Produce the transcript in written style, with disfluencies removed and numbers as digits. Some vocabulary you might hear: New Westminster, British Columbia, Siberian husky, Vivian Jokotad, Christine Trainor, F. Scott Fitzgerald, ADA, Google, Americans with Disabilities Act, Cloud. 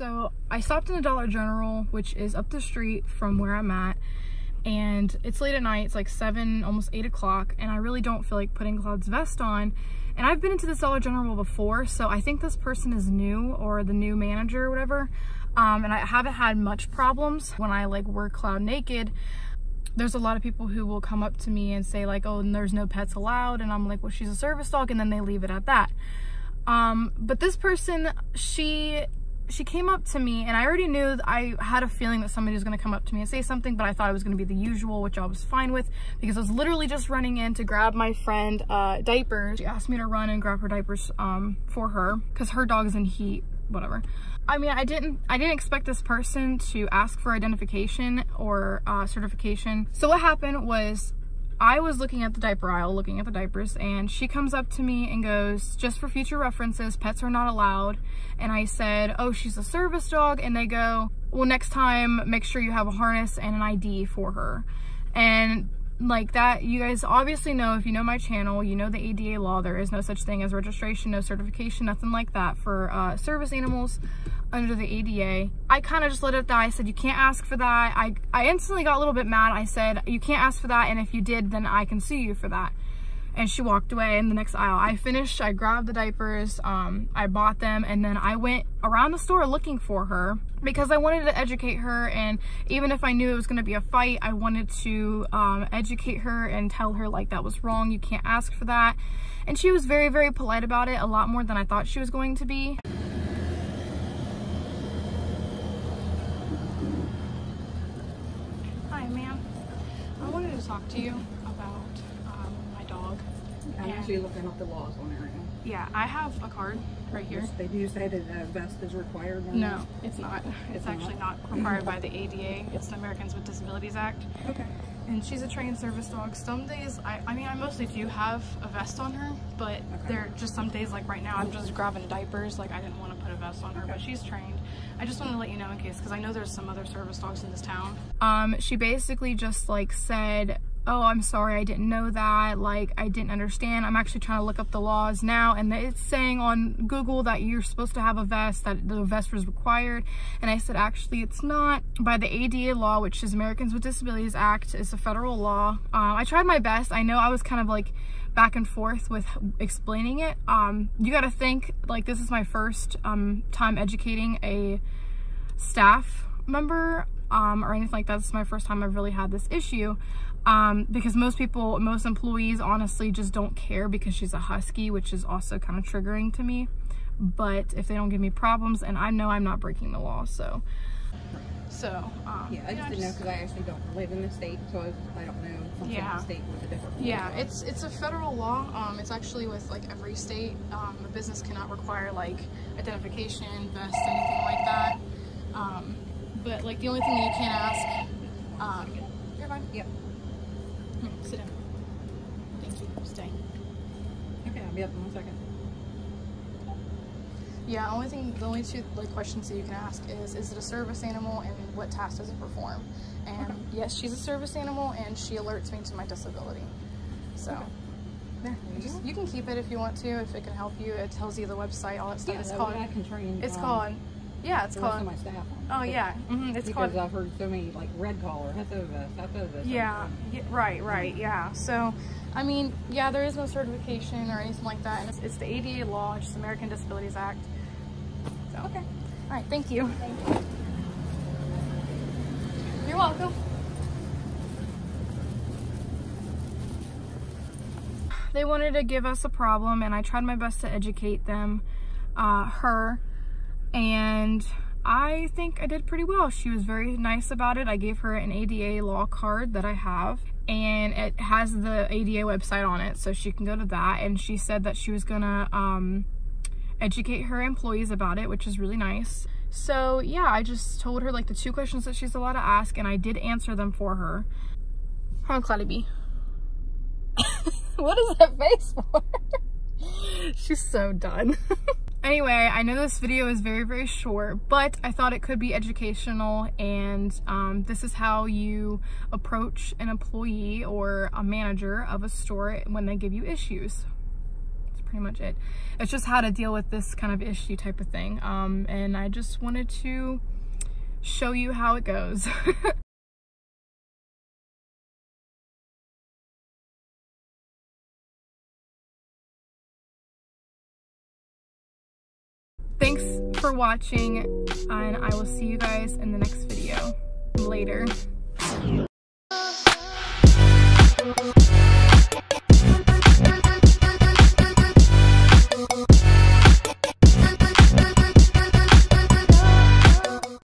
So I stopped in a Dollar General, which is up the street from where I'm at, and it's late at night. It's like 7, almost 8 o'clock, and I really don't feel like putting Cloud's vest on. And I've been into this Dollar General before, so I think this person is new, or the new manager or whatever, and I haven't had much problems. When I like wear Cloud naked, there's a lot of people who will come up to me and say like, oh, and there's no pets allowed, and I'm like, well, she's a service dog, and then they leave it at that. But this person, she came up to me, and I already knew, I had a feeling that somebody was going to come up to me and say something, but I thought it was going to be the usual, which I was fine with, because I was literally just running in to grab my friend diapers. She asked me to run and grab her diapers for her, because her dog is in heat, whatever. I mean, I didn't expect this person to ask for identification or certification. So what happened was, I was looking at the diaper aisle, looking at the diapers, and she comes up to me and goes, just for future references, pets are not allowed. And I said, oh, she's a service dog. And they go, well, next time, make sure you have a harness and an ID for her. And like that, you guys obviously know, if you know my channel, you know the ADA law, there is no such thing as registration, no certification, nothing like that for service animals under the ADA. I kind of just let it die. I said, you can't ask for that. I instantly got a little bit mad. I said, you can't ask for that, and if you did, then I can sue you for that. And she walked away in the next aisle. I finished, I grabbed the diapers, I bought them, and then I went around the store looking for her, because I wanted to educate her, and even if I knew it was going to be a fight, I wanted to educate her and tell her like, that was wrong, you can't ask for that. And she was very, very polite about it, a lot more than I thought she was going to be. Hi ma'am, I wanted to talk to you about I'm actually looking up the laws on it right now. Yeah, I have a card right here. Yes, they do say that a vest is required. No, it's not. It's actually not required by the ADA. It's the Americans with Disabilities Act. Okay. And she's a trained service dog. Some days, I mean, I mostly do have a vest on her, but they're just some days, like right now, I'm just grabbing diapers. Like, I didn't want to put a vest on her, but she's trained. I just wanted to let you know in case, because I know there's some other service dogs in this town. She basically just like said, oh, I'm sorry, I didn't know that, like, I didn't understand. I'm actually trying to look up the laws now, and it's saying on Google that you're supposed to have a vest, that the vest was required. And I said, actually, it's not. By the ADA law, which is Americans with Disabilities Act, is a federal law. I tried my best. I know I was kind of like back and forth with explaining it. You got to think, like, this is my first time educating a staff member or anything like that. This is my first time I've really had this issue. Because most employees honestly just don't care, because she's a husky, which is also kind of triggering to me. But if they don't give me problems, and I know I'm not breaking the law, so. Yeah, I just didn't know, because I actually don't live in the state, so I don't know something in the state with a different law. Yeah, it's a federal law. It's actually with like every state. A business cannot require like identification, vest, anything like that. But like the only thing that you can ask, you're fine. Yep. Sit down. Thank you. Stay. Okay, I'll be up in 1 second. Yeah, the only two like questions that you can ask is it a service animal, and what task does it perform? And yes, she's a service animal, and she alerts me to my disability. So there, you can keep it if you want to, if it can help you. It tells you the website, all that stuff. Yeah, it's called. I can train. It's called. Yeah, it's called. My staff on. Oh yeah, it's because I've heard so many like red collar, that's over this. Yeah, right, yeah. So, I mean, yeah, there is no certification or anything like that, and it's the ADA law, it's the American Disabilities Act. So okay, all right, thank you. Thank you. You're welcome. They wanted to give us a problem, and I tried my best to educate them, her. And I think I did pretty well. She was very nice about it. I gave her an ADA law card that I have, and it has the ADA website on it, so she can go to that. And she said that she was gonna educate her employees about it, which is really nice. So yeah, I just told her like the 2 questions that she's allowed to ask, and I did answer them for her. How on Cloudy B? What is that face for? She's so done. Anyway, I know this video is very, very short, but I thought it could be educational, and this is how you approach an employee or a manager of a store when they give you issues. pretty much it. It's just how to deal with this kind of issue type of thing. And I just wanted to show you how it goes. Thanks for watching, and I will see you guys in the next video. Later.